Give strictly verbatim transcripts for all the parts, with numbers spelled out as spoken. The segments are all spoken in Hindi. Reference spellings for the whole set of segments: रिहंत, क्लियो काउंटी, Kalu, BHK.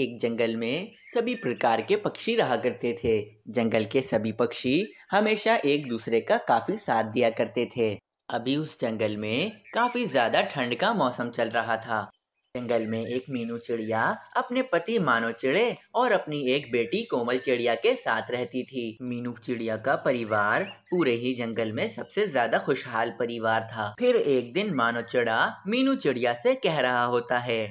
एक जंगल में सभी प्रकार के पक्षी रहा करते थे। जंगल के सभी पक्षी हमेशा एक दूसरे का काफी साथ दिया करते थे। अभी उस जंगल में काफी ज्यादा ठंड का मौसम चल रहा था। जंगल में एक मीनू चिड़िया अपने पति मानो चिड़े और अपनी एक बेटी कोमल चिड़िया के साथ रहती थी। मीनू चिड़िया का परिवार पूरे ही जंगल में सबसे ज्यादा खुशहाल परिवार था। फिर एक दिन मानो चिड़ा मीनू चिड़िया से कह रहा होता है,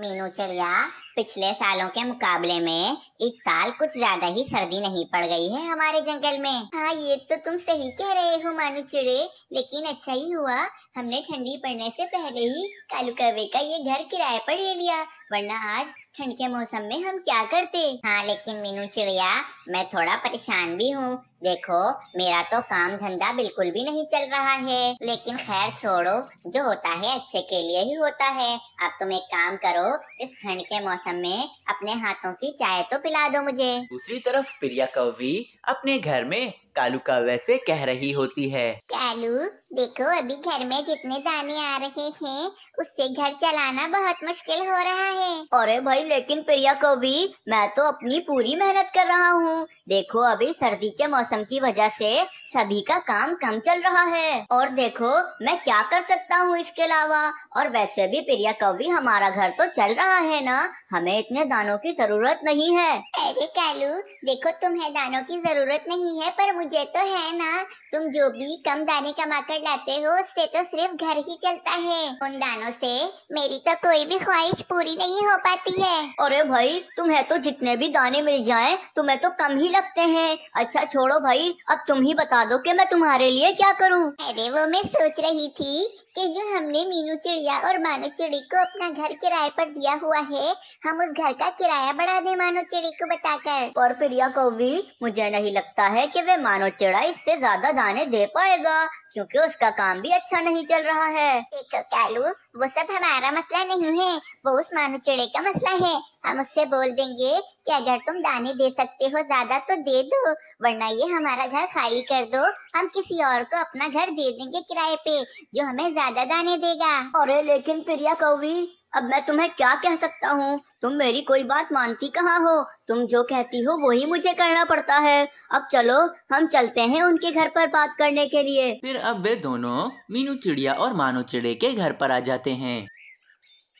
मीनू चिड़िया, पिछले सालों के मुकाबले में इस साल कुछ ज्यादा ही सर्दी नहीं पड़ गई है हमारे जंगल में। हाँ, ये तो तुम सही कह रहे हो मानो चिड़े, लेकिन अच्छा ही हुआ हमने ठंडी पड़ने से पहले ही कालू कौवे का ये घर किराए पर ले लिया, वरना आज ठंड के मौसम में हम क्या करते। हाँ, लेकिन मीनू चिड़िया, मैं थोड़ा परेशान भी हूँ। देखो, मेरा तो काम धंधा बिल्कुल भी नहीं चल रहा है, लेकिन खैर छोड़ो, जो होता है अच्छे के लिए ही होता है। अब तुम एक काम करो, इस ठंड के मौसम में अपने हाथों की चाय तो पिला दो मुझे। दूसरी तरफ प्रिया कौवी अपने घर में कालू कौवे से कह रही होती है, कालू देखो, अभी घर में जितने दाने आ रहे हैं उससे घर चलाना बहुत मुश्किल हो रहा है। अरे भाई, लेकिन प्रिया कौवी, मैं तो अपनी पूरी मेहनत कर रहा हूँ। देखो, अभी सर्दी के मौसम की वजह से सभी का काम कम चल रहा है, और देखो मैं क्या कर सकता हूँ इसके अलावा। और वैसे भी प्रिया कौवी, हमारा घर तो चल रहा है ना, हमें इतने दानों की जरूरत नहीं है। अरे कालू देखो, तुम्हें दानों की जरूरत नहीं है, पर मुझे तो है ना। तुम जो भी कम दाने कमा कर लाते हो उससे तो सिर्फ घर ही चलता है, उन दानों से मेरी तो कोई भी ख्वाहिश पूरी नहीं हो पाती है। अरे भाई, तुम्हें तो जितने भी दाने मिल जाएं तुम्हें तो कम ही लगते हैं। अच्छा छोड़ो भाई, अब तुम ही बता दो कि मैं तुम्हारे लिए क्या करूं। अरे वो मैं सोच रही थी कि जो हमने मीनू चिड़िया और मानो चिड़ी को अपना घर किराए पर दिया हुआ है, हम उस घर का किराया बढ़ा दें मानो चिड़ी को बताकर। और प्रिया कौवी, मुझे नहीं लगता है कि वे मानो चिड़ा इससे ज्यादा दाने दे पाएगा, क्योंकि उसका काम भी अच्छा नहीं चल रहा है। देखो कालू, वो सब हमारा मसला नहीं है, वो उस मानो चिड़े का मसला है। हम उससे बोल देंगे कि अगर तुम दाने दे सकते हो ज्यादा तो दे दो, वरना ये हमारा घर खाली कर दो, हम किसी और को अपना घर दे देंगे किराए पे जो हमें ज्यादा दाने देगा। अरे लेकिन प्रिया कौवी, अब मैं तुम्हें क्या कह सकता हूँ, तुम मेरी कोई बात मानती कहाँ हो। तुम जो कहती हो वही मुझे करना पड़ता है। अब चलो, हम चलते हैं उनके घर पर बात करने के लिए। फिर अब वे दोनों मीनू चिड़िया और मानो चिड़े के घर पर आ जाते हैं।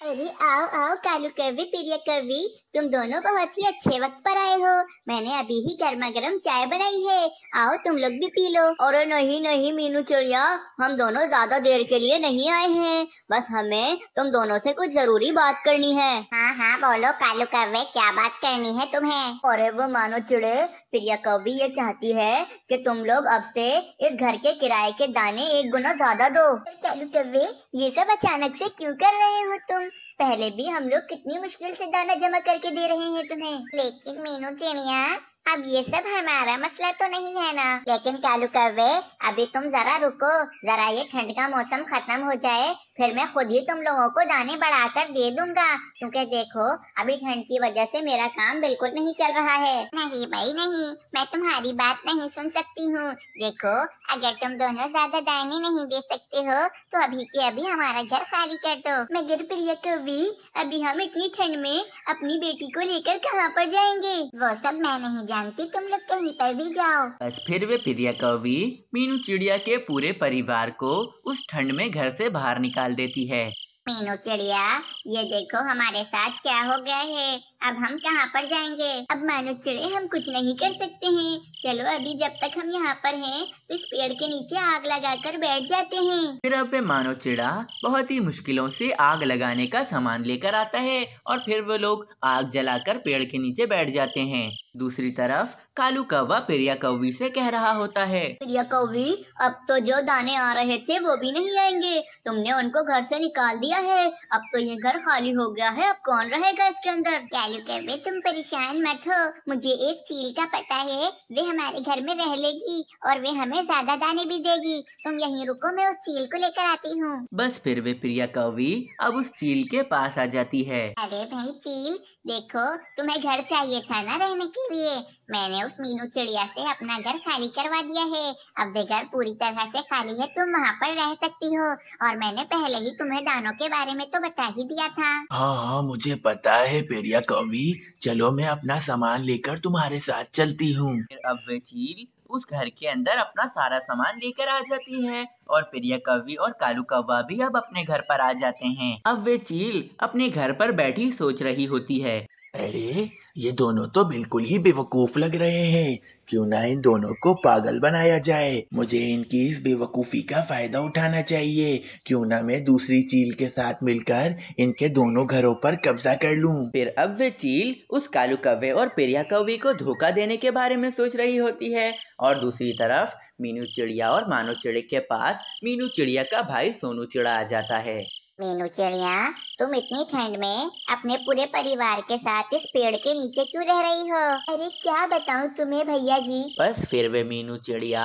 अरे आओ आओ कालू कौवी, प्रिया कौवी, तुम दोनों बहुत ही अच्छे वक्त पर आए हो। मैंने अभी ही गर्मा गर्म चाय बनाई है, आओ तुम लोग भी पी लो। और नहीं नहीं मीनू चिड़िया, हम दोनों ज्यादा देर के लिए नहीं आए हैं, बस हमें तुम दोनों से कुछ जरूरी बात करनी है। हाँ हाँ बोलो कालू कौवे, क्या बात करनी है तुम्हें। और वो मानो चिड़े, प्रिया कौवी ये चाहती है कि तुम लोग अब से इस घर के किराए के दाने एक गुना ज्यादा दो। कालू कौवे, ये सब अचानक से क्यों कर रहे हो तुम, पहले भी हम लोग कितनी मुश्किल से दाना जमा करके दे रहे हैं तुम्हें। लेकिन मीनू चिड़िया, अब ये सब हमारा मसला तो नहीं है ना। लेकिन कालू कौवे, अभी तुम जरा रुको, जरा ये ठंड का मौसम खत्म हो जाए, फिर मैं खुद ही तुम लोगों को दाने बढ़ा कर दे दूंगा, क्योंकि देखो अभी ठंड की वजह से मेरा काम बिल्कुल नहीं चल रहा है। नहीं भाई नहीं, मैं तुम्हारी बात नहीं सुन सकती हूँ। देखो, अगर तुम दोनों ज्यादा दाने नहीं दे सकते हो तो अभी के अभी हमारा घर खाली कर दो। मगर प्रिया कौवी, अभी हम इतनी ठंड में अपनी बेटी को लेकर कहाँ पर जाएंगे, वो सब मैं नहीं जानती, तुम लोग कहीं पर भी जाओ। बस फिर वे प्रिया कौवी मीनू चिड़िया के पूरे परिवार को उस ठंड में घर से बाहर निकाल देती है। मीनू चिड़िया, ये देखो हमारे साथ क्या हो गया है, अब हम कहाँ पर जाएंगे। अब मानो चिड़े, हम कुछ नहीं कर सकते हैं, चलो अभी जब तक हम यहाँ पर हैं तो इस पेड़ के नीचे आग लगाकर बैठ जाते हैं। फिर अब वे मानो चिड़ा बहुत ही मुश्किलों से आग लगाने का सामान लेकर आता है, और फिर वो लोग आग जलाकर पेड़ के नीचे बैठ जाते हैं। दूसरी तरफ कालू कौवा प्रिया कौवी से कह रहा होता है, प्रिया कौवी, अब तो जो दाने आ रहे थे वो भी नहीं आएंगे, तुमने उनको घर से निकाल दिया है, अब तो ये घर खाली हो गया है, अब कौन रहेगा इसके अंदर। कालू कौवे, तुम परेशान मत हो, मुझे एक चील का पता है, वे हमारे घर में रह लेगी और वे हमें ज्यादा दाने भी देगी, तुम यहीं रुको, मैं उस चील को लेकर आती हूँ। बस फिर वे प्रिया कौवी अब उस चील के पास आ जाती है। अरे भाई चील, देखो तुम्हें घर चाहिए था ना रहने के लिए। मैंने उस मीनू चिड़िया से अपना घर खाली करवा दिया है। अब वे घर पूरी तरह से खाली है, तुम वहाँ पर रह सकती हो। और मैंने पहले ही तुम्हें दानों के बारे में तो बता ही दिया था। हाँ हाँ मुझे पता है पेरिया कौवी, चलो मैं अपना सामान लेकर तुम्हारे साथ चलती हूँ। अब वे चील उस घर के अंदर अपना सारा सामान लेकर आ जाती है और पेरिया कौवी और कालू कौवा भी अब अपने घर पर आ जाते हैं। अब वे चील अपने घर पर बैठी सोच रही होती है, अरे ये दोनों तो बिल्कुल ही बेवकूफ लग रहे हैं, क्यों ना इन दोनों को पागल बनाया जाए। मुझे इनकी इस बेवकूफी का फायदा उठाना चाहिए, क्यों ना मैं दूसरी चील के साथ मिलकर इनके दोनों घरों पर कब्जा कर लूं। फिर अब वे चील उस कालू कौवे और पेरिया कौवे को धोखा देने के बारे में सोच रही होती है और दूसरी तरफ मीनू चिड़िया और मानो चिड़िया के पास मीनू चिड़िया का भाई सोनू चिड़ा आ जाता है। मीनू चिड़िया, तुम इतनी ठंड में अपने पूरे परिवार के साथ इस पेड़ के नीचे क्यों रह रही हो? अरे क्या बताऊं तुम्हें भैया जी। बस फिर वे मीनू चिड़िया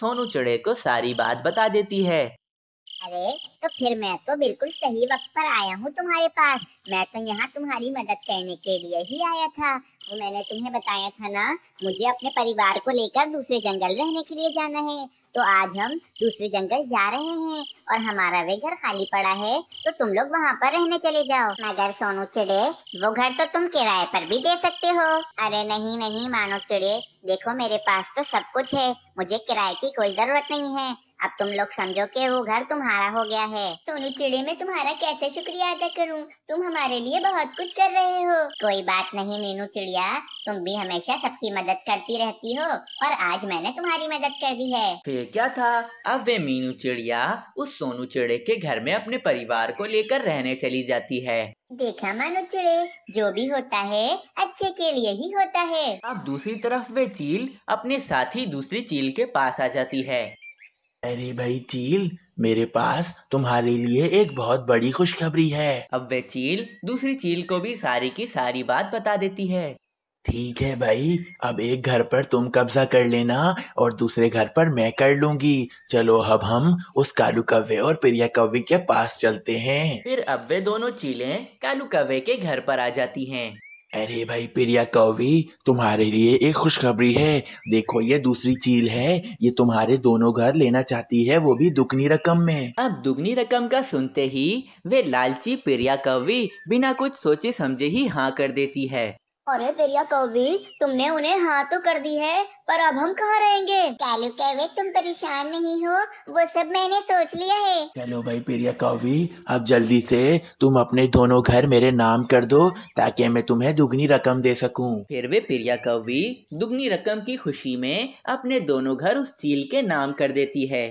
सोनू चिड़े को सारी बात बता देती है। अरे तो फिर मैं तो बिल्कुल सही वक्त पर आया हूँ तुम्हारे पास। मैं तो यहाँ तुम्हारी मदद करने के लिए ही आया था। तो मैंने तुम्हें बताया था ना, मुझे अपने परिवार को लेकर दूसरे जंगल रहने के लिए जाना है। तो आज हम दूसरे जंगल जा रहे हैं और हमारा वे घर खाली पड़ा है, तो तुम लोग वहाँ पर रहने चले जाओ। मगर सोनू चिड़े, वो घर तो तुम किराए पर भी दे सकते हो। अरे नहीं नहीं मानो चिड़े, देखो मेरे पास तो सब कुछ है, मुझे किराए की कोई जरूरत नहीं है। अब तुम लोग समझो कि वो घर तुम्हारा हो गया है। सोनू चिड़े, मैं तुम्हारा कैसे शुक्रिया अदा करूं? तुम हमारे लिए बहुत कुछ कर रहे हो। कोई बात नहीं मीनू चिड़िया, तुम भी हमेशा सबकी मदद करती रहती हो और आज मैंने तुम्हारी मदद कर दी है। फिर क्या था, अब वे मीनू चिड़िया उस सोनू चिड़े के घर में अपने परिवार को लेकर रहने चली जाती है। देखा मानो चिड़े, जो भी होता है अच्छे के लिए ही होता है। अब दूसरी तरफ वे चील अपने साथी दूसरी चील के पास आ जाती है। अरे भाई चील, मेरे पास तुम्हारे लिए एक बहुत बड़ी खुशखबरी है। अब वे चील दूसरी चील को भी सारी की सारी बात बता देती है। ठीक है भाई, अब एक घर पर तुम कब्जा कर लेना और दूसरे घर पर मैं कर लूंगी। चलो अब हम उस कालू कौवे और पेरिया कौवे के पास चलते हैं। फिर अब वे दोनों चीलें कालू कौवे के घर पर आ जाती हैं। अरे भाई पेरिया कौवी, तुम्हारे लिए एक खुशखबरी है। देखो ये दूसरी चील है, ये तुम्हारे दोनों घर लेना चाहती है, वो भी दुगनी रकम में। अब दुगनी रकम का सुनते ही वे लालची पेरिया कौवी बिना कुछ सोचे समझे ही हाँ कर देती है। अरे पेरिया कौवी, तुमने उन्हें हाँ तो कर दी है, पर अब हम कहाँ रहेंगे? कालू कौवे तुम परेशान नहीं हो, वो सब मैंने सोच लिया है। चलो भाई पेरिया कौवी, अब जल्दी से तुम अपने दोनों घर मेरे नाम कर दो ताकि मैं तुम्हें दुगनी रकम दे सकूं। फिर वे पेरिया कौवी दुगनी रकम की खुशी में अपने दोनों घर उस चील के नाम कर देती है।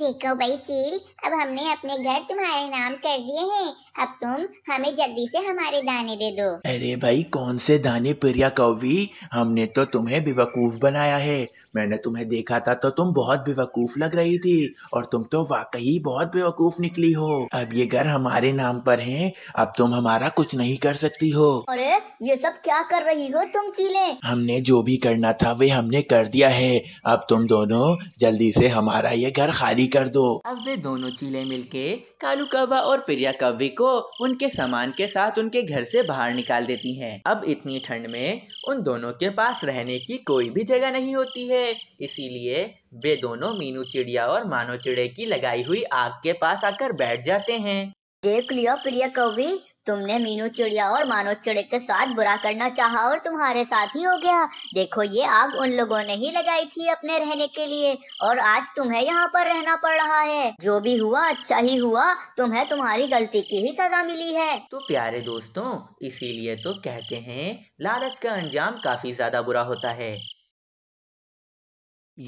देखो भाई चील, अब हमने अपने घर तुम्हारे नाम कर दिए हैं, अब तुम हमें जल्दी से हमारे दाने दे दो। अरे भाई कौन से दाने पेरिया कौवी, हमने तो तुम्हें बेवकूफ बनाया है। मैंने तुम्हें देखा था तो तुम बहुत बेवकूफ लग रही थी और तुम तो वाकई बहुत बेवकूफ निकली हो। अब ये घर हमारे नाम पर है, अब तुम हमारा कुछ नहीं कर सकती हो। अरे ये सब क्या कर रही हो तुम चीले? हमने जो भी करना था वे हमने कर दिया है, अब तुम दोनों जल्दी से हमारा ये घर खाली कर दो। अब वे दोनों चीले मिलके कालू कौवा और पेरिया कौवे को उनके सामान के साथ उनके घर से बाहर निकाल देती हैं। अब इतनी ठंड में उन दोनों के पास रहने की कोई भी जगह नहीं होती है, इसीलिए वे दोनों मीनू चिड़िया और मानो चिड़े की लगाई हुई आग के पास आकर बैठ जाते हैं। देख लिया पेरिया कौवी, तुमने मीनू चिड़िया और मानो चिड़े के साथ बुरा करना चाहा और तुम्हारे साथ ही हो गया। देखो ये आग उन लोगों ने ही लगाई थी अपने रहने के लिए और आज तुम्हें यहाँ पर रहना पड़ रहा है। जो भी हुआ अच्छा ही हुआ, तुम्हें तुम्हारी गलती की ही सजा मिली है। तो प्यारे दोस्तों, इसीलिए तो कहते हैं लालच का अंजाम काफी ज्यादा बुरा होता है।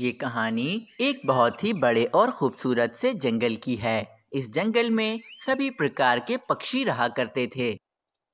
ये कहानी एक बहुत ही बड़े और खूबसूरत से जंगल की है। इस जंगल में सभी प्रकार के पक्षी रहा करते थे।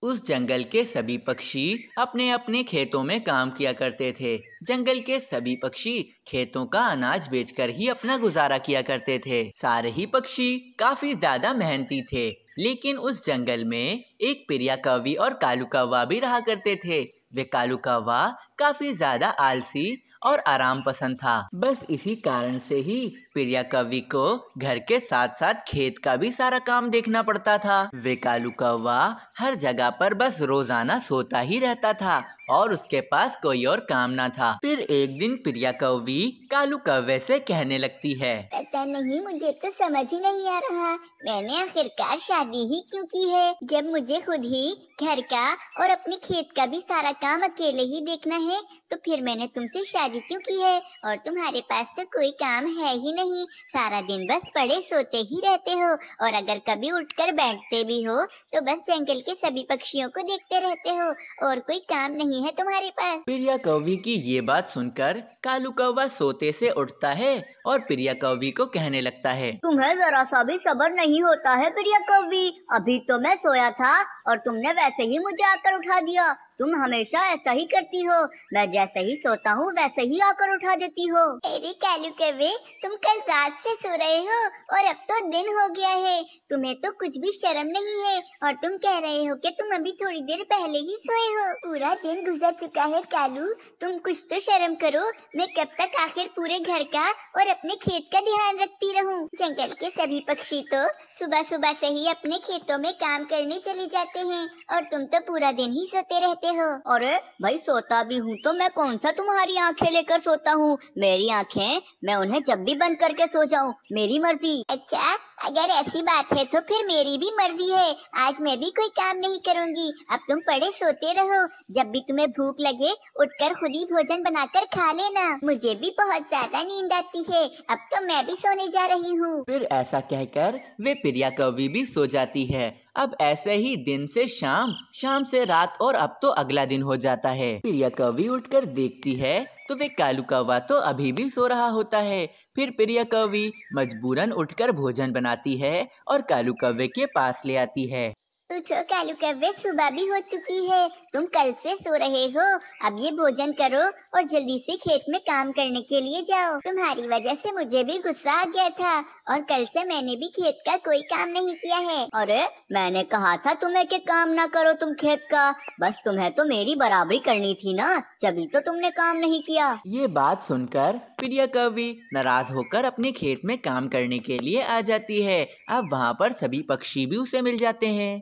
उस जंगल के सभी पक्षी अपने अपने खेतों में काम किया करते थे। जंगल के सभी पक्षी खेतों का अनाज बेचकर ही अपना गुजारा किया करते थे। सारे ही पक्षी काफी ज्यादा मेहनती थे, लेकिन उस जंगल में एक पेरिया कौवी और कालू कौवा भी रहा करते थे। वे कालू कौवा काफी ज्यादा आलसी और आराम पसंद था। बस इसी कारण से ही पेरिया कौवी को घर के साथ साथ खेत का भी सारा काम देखना पड़ता था। वे कालू कौवा हर जगह पर बस रोजाना सोता ही रहता था और उसके पास कोई और काम ना था। फिर एक दिन पेरिया कौवी कालू कौवे से कहने लगती है, पता नहीं मुझे तो समझ ही नहीं आ रहा, मैंने आखिरकार शादी ही क्यों की है, जब मुझे खुद ही घर का और अपने खेत का भी सारा काम अकेले ही देखना है, तो फिर मैंने तुमसे शादी क्यों की है, और तुम्हारे पास तो कोई काम है ही नहीं, सारा दिन बस पड़े सोते ही रहते हो, और अगर कभी उठकर बैठते भी हो तो बस जंगल के सभी पक्षियों को देखते रहते हो, और कोई काम नहीं है तुम्हारे पास। पेरिया कौवी की ये बात सुनकर कालू कौवा सोते से उठता है और पेरिया कौवी को कहने लगता है, तुम्हें जरा सा भी सब्र नहीं होता है पेरिया कौवी, अभी तो मैं सोया था और तुमने वैसे ही मुझे आकर उठा दिया, तुम हमेशा ऐसा ही करती हो, मैं जैसे ही सोता हूँ वैसे ही आकर उठा देती हो। अरे कालू कौवे, तुम कल रात से सो रहे हो और अब तो दिन हो गया है, तुम्हें तो कुछ भी शर्म नहीं है, और तुम कह रहे हो कि तुम अभी थोड़ी देर पहले ही सोए हो। पूरा दिन गुजर चुका है कालू, तुम कुछ तो शर्म करो, मैं कब तक आखिर पूरे घर का और अपने खेत का ध्यान रखती रहूँ। जंगल के सभी पक्षी तो सुबह सुबह से ही अपने खेतों में काम करने चले जाते हैं, और तुम तो पूरा दिन ही सोते रहते हो। अरे भाई, सोता भी हूँ तो मैं कौन सा तुम्हारी आंखें लेकर सोता हूँ, मेरी आंखें, मैं उन्हें जब भी बंद करके सो जाऊँ, मेरी मर्जी। अच्छा, अगर ऐसी बात है तो फिर मेरी भी मर्जी है, आज मैं भी कोई काम नहीं करूँगी, अब तुम पड़े सोते रहो, जब भी तुम्हें भूख लगे उठकर खुद ही भोजन बनाकर खा लेना, मुझे भी बहुत ज्यादा नींद आती है, अब तो मैं भी सोने जा रही हूँ। फिर ऐसा कहकर वे पेरिया कौवी भी सो जाती है। अब ऐसे ही दिन से शाम, शाम से रात, और अब तो अगला दिन हो जाता है। पेरिया कौवी उठकर देखती है तो वे कालू कौवा तो अभी भी सो रहा होता है। फिर पेरिया कौवी मजबूरन उठकर भोजन बनाती है और कालू कौवे के पास ले आती है। उठो कालू कौवे, सुबह भी हो चुकी है, तुम कल से सो रहे हो, अब ये भोजन करो और जल्दी से खेत में काम करने के लिए जाओ। तुम्हारी वजह से मुझे भी गुस्सा आ गया था, और कल से मैंने भी खेत का कोई काम नहीं किया है। अरे मैंने कहा था तुम्हें कि काम ना करो तुम खेत का, बस तुम्हें तो मेरी बराबरी करनी थी ना, तभी तो तुमने काम नहीं किया। ये बात सुनकर पेरिया कौवी नाराज होकर अपने खेत में काम करने के लिए आ जाती है। अब वहाँ पर सभी पक्षी भी उसे मिल जाते हैं।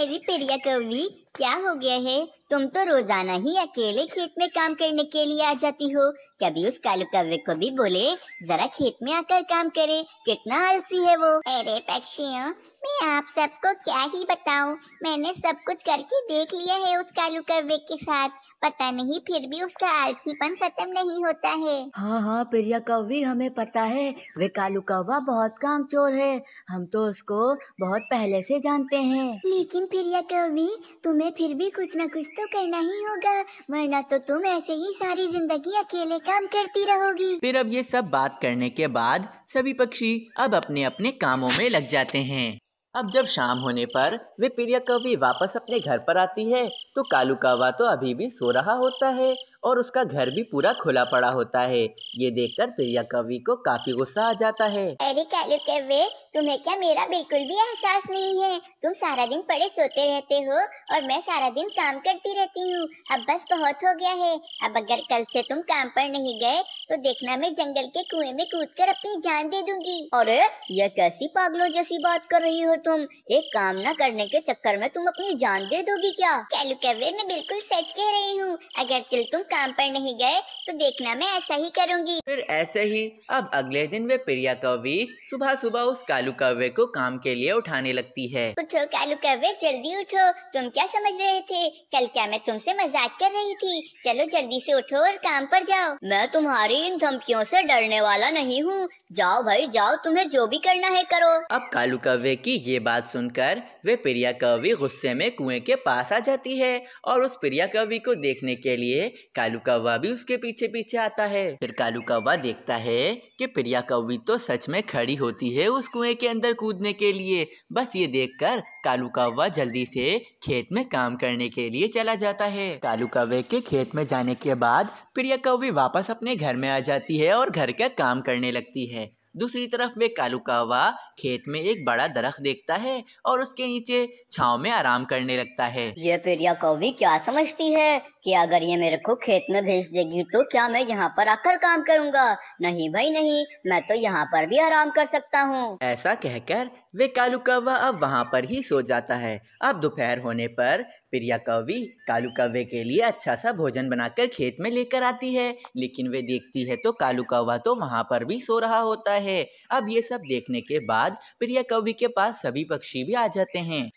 अरे पेरिया कौवी, क्या हो गया है, तुम तो रोजाना ही अकेले खेत में काम करने के लिए आ जाती हो, कभी उस कालू कौवे को भी बोले जरा खेत में आकर काम करे, कितना आलसी है वो। अरे पक्षियों, मैं आप सबको क्या ही बताऊं, मैंने सब कुछ करके देख लिया है उस कालू कौवे के साथ, पता नहीं फिर भी उसका आलसीपन खत्म नहीं होता है। हाँ हाँ पेरिया कौवी, हमें पता है वे कालू कौवा बहुत कामचोर है, हम तो उसको बहुत पहले से जानते हैं। लेकिन पेरिया कौवी, तुम्हें फिर भी कुछ न कुछ तो करना ही होगा, वरना तो तुम ऐसे ही सारी जिंदगी अकेले काम करती रहोगी। फिर अब ये सब बात करने के बाद सभी पक्षी अब अपने अपने कामों में लग जाते हैं। अब जब शाम होने पर वे पेरिया कौवी वापस अपने घर पर आती है तो कालू कौवा तो अभी भी सो रहा होता है और उसका घर भी पूरा खुला पड़ा होता है। ये देखकर पेरिया कौवी को काफी गुस्सा आ जाता है। अरे कालू कौवे, तुम्हें क्या मेरा बिल्कुल भी एहसास नहीं है, तुम सारा दिन पड़े सोते रहते हो और मैं सारा दिन काम करती रहती हूँ, अब बस बहुत हो गया है, अब अगर कल से तुम काम पर नहीं गए तो देखना मैं जंगल के कुएं में कूद कर अपनी जान दे दूंगी। अरे यह कैसी पागलों जैसी बात कर रही हो तुम, एक काम न करने के चक्कर में तुम अपनी जान दे दोगी क्या? कालू कौवे, मैं बिल्कुल सच कह रही हूँ, अगर कल तुम काम पर नहीं गए तो देखना मैं ऐसा ही करूंगी। फिर ऐसे ही अब अगले दिन वे पेरिया कौवी सुबह सुबह उस कालू कौवे को काम के लिए उठाने लगती है। उठो कालू कौवे, जल्दी उठो, तुम क्या समझ रहे थे, कल क्या मैं तुमसे मजाक कर रही थी, चलो जल्दी से उठो और काम पर जाओ। मैं तुम्हारी इन धमकियों से डरने वाला नहीं हूँ, जाओ भाई जाओ, तुम्हें जो भी करना है करो। अब कालू कौवे की ये बात सुनकर वे पेरिया कौवी गुस्से में कुएं के पास आ जाती है और उस पेरिया कौवी को देखने के लिए कालू कौवा भी उसके पीछे पीछे आता है। फिर कालू कौवा देखता है कि पेरिया कौवी तो सच में खड़ी होती है उस कुएं के अंदर कूदने के लिए। बस ये देखकर कालू कौवा जल्दी से खेत में काम करने के लिए चला जाता है। कालू कौवे के खेत में जाने के बाद पेरिया कौवी वापस अपने घर में आ जाती है और घर का काम करने लगती है। दूसरी तरफ वे कालू कावा खेत में एक बड़ा दरख्त देखता है और उसके नीचे छांव में आराम करने लगता है। ये प्रिया कौवी क्या समझती है कि अगर ये मेरे को खेत में भेज देगी तो क्या मैं यहाँ पर आकर काम करूँगा? नहीं भाई नहीं, मैं तो यहाँ पर भी आराम कर सकता हूँ। ऐसा कहकर वे कालू कौवा अब वहाँ पर ही सो जाता है। अब दोपहर होने पर प्रिया कौवी कालू कौवे के लिए अच्छा सा भोजन बनाकर खेत में लेकर आती है, लेकिन वे देखती है तो कालू कौवा तो वहाँ पर भी सो रहा होता है। अब ये सब देखने के बाद प्रिया कौवी के पास सभी पक्षी भी आ जाते हैं।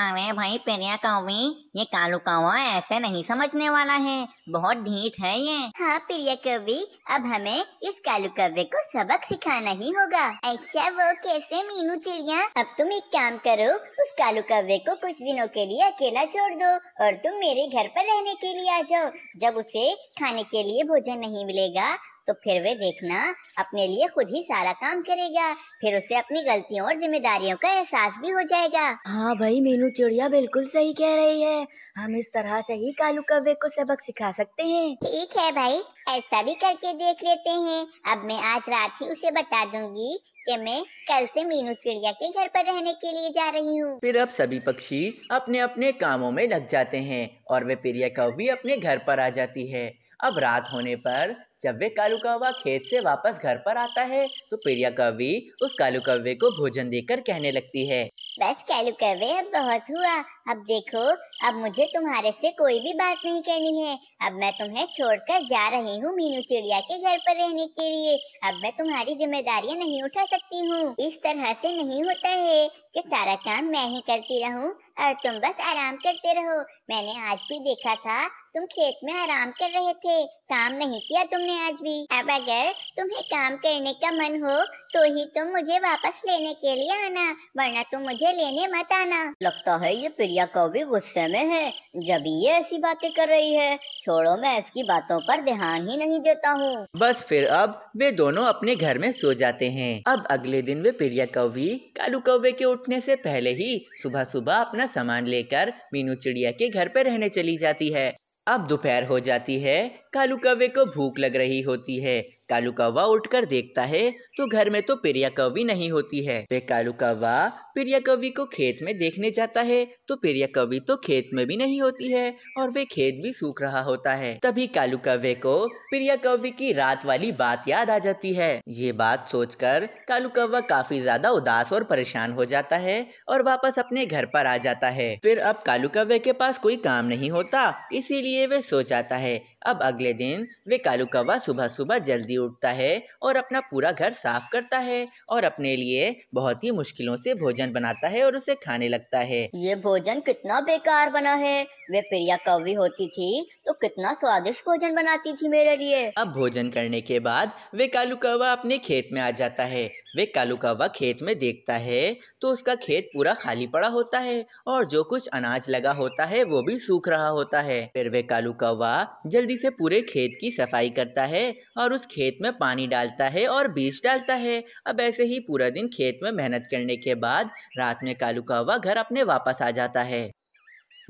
अरे भाई प्रिया कौवी, ये कालू कौवा ऐसे नहीं समझने वाला है, बहुत ढीठ है ये। हाँ प्रिया कौवी, अब हमें इस कालू कौवे को सबक सिखाना ही होगा। अच्छा वो कैसे मीनू चिड़िया? अब तुम एक काम करो, उस कालू कौवे को कुछ दिनों के लिए अकेला छोड़ दो और तुम मेरे घर पर रहने के लिए आ जाओ। जब उसे खाने के लिए भोजन नहीं मिलेगा तो फिर वे देखना अपने लिए खुद ही सारा काम करेगा, फिर उसे अपनी गलतियों और जिम्मेदारियों का एहसास भी हो जाएगा। हाँ भाई मीनू चिड़िया बिल्कुल सही कह रही है, हम इस तरह से ही कालू कौवे को सबक सिखा सकते हैं। ठीक है भाई, ऐसा भी करके देख लेते हैं। अब मैं आज रात ही उसे बता दूंगी कि मैं कल से मीनू चिड़िया के घर पर रहने के लिए जा रही हूँ। फिर अब सभी पक्षी अपने अपने कामों में लग जाते हैं और वे प्रिया कौवी अपने घर पर आ जाती है। अब रात होने पर जब वे कालू कौवा खेत से वापस घर पर आता है तो प्रिया कौवी उस कालू कौवे को भोजन देकर कहने लगती है, बस कालू कौवे अब बहुत हुआ, अब देखो अब मुझे तुम्हारे से कोई भी बात नहीं करनी है, अब मैं तुम्हें छोड़कर जा रही हूँ मीनू चिड़िया के घर पर रहने के लिए, अब मैं तुम्हारी जिम्मेदारियाँ नहीं उठा सकती हूँ। इस तरह से नहीं होता है कि सारा काम मैं ही करती रहूँ और तुम बस आराम करते रहो। मैंने आज भी देखा था तुम खेत में आराम कर रहे थे, काम नहीं किया तुमने आज भी। अब अगर तुम्हें काम करने का मन हो तो ही तुम मुझे वापस लेने के लिए आना, वरना तुम मुझे लेने मत आना। लगता है ये प्रिया कौवी गुस्से में है, जब ये ऐसी बातें कर रही है। छोड़ो, मैं इसकी बातों पर ध्यान ही नहीं देता हूँ। बस फिर अब वे दोनों अपने घर में सो जाते हैं। अब अगले दिन वे प्रिया कौवी कालू कौवे के उठने से पहले ही सुबह सुबह अपना सामान लेकर मीनू चिड़िया के घर पे रहने चली जाती है। अब दोपहर हो जाती है, कालू कौवे को भूख लग रही होती है। कालू कौवा उठकर देखता है तो घर में तो प्रिया कौवी नहीं होती है। वे कालू कौवा प्रिया कौवी को खेत में देखने जाता है तो प्रिया कौवी तो खेत में भी नहीं होती है और वे खेत भी सूख रहा होता है। तभी कालू कौवे को प्रिया कौवी की रात वाली बात याद आ जाती है। ये बात सोचकर कालू कौवा काफी ज्यादा उदास और परेशान हो जाता है और वापस अपने घर पर आ जाता है। फिर अब कालू कौवे के पास कोई काम नहीं होता, इसीलिए वे सो जाता है। अब अगले दिन वे कालू कौवा सुबह सुबह जल्दी उठता है और अपना पूरा घर साफ करता है और अपने लिए बहुत ही मुश्किलों से भोजन बनाता है और उसे खाने लगता है। ये भोजन कितना बेकार बना है, वे प्रिया कौवी होती थी तो कितना स्वादिष्ट भोजन बनाती थी मेरे लिए। अब भोजन करने के बाद वे कालू कौवा अपने खेत में आ जाता है। वे कालू कौवा खेत में देखता है तो उसका खेत पूरा खाली पड़ा होता है और जो कुछ अनाज लगा होता है वो भी सूख रहा होता है। फिर वे कालू कौवा जल्दी से पूरे खेत की सफाई करता है और उस खेत में पानी डालता है और बीज डालता है। अब ऐसे ही पूरा दिन खेत में मेहनत करने के बाद रात में कालू कौवा घर अपने वापस आ जाता है।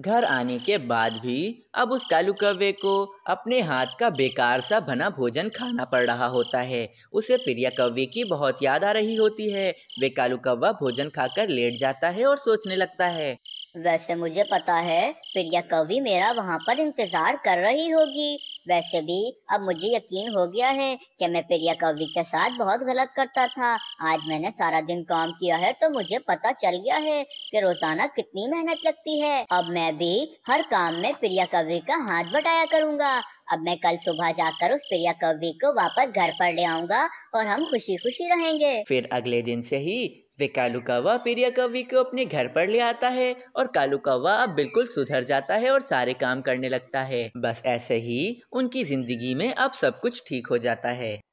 घर आने के बाद भी अब उस कालू कौवे को अपने हाथ का बेकार सा बना भोजन खाना पड़ रहा होता है। उसे प्रिया कौवी की बहुत याद आ रही होती है। वे कालू कौवा भोजन खाकर लेट जाता है और सोचने लगता है, वैसे मुझे पता है प्रिया कौवी मेरा वहाँ पर इंतजार कर रही होगी, वैसे भी अब मुझे यकीन हो गया है कि मैं प्रिया कौवी के साथ बहुत गलत करता था। आज मैंने सारा दिन काम किया है तो मुझे पता चल गया है कि रोजाना कितनी मेहनत लगती है। अब मैं भी हर काम में प्रिया कौवी का हाथ बटाया करूँगा। अब मैं कल सुबह जाकर उस प्रिया कौवी को वापस घर पर ले आऊँगा और हम खुशी खुशी रहेंगे। फिर अगले दिन से ही वे कालू कौवा प्रिया कौवी को अपने घर पर ले आता है और कालू कौवा अब बिल्कुल सुधर जाता है और सारे काम करने लगता है। बस ऐसे ही उनकी जिंदगी में अब सब कुछ ठीक हो जाता है।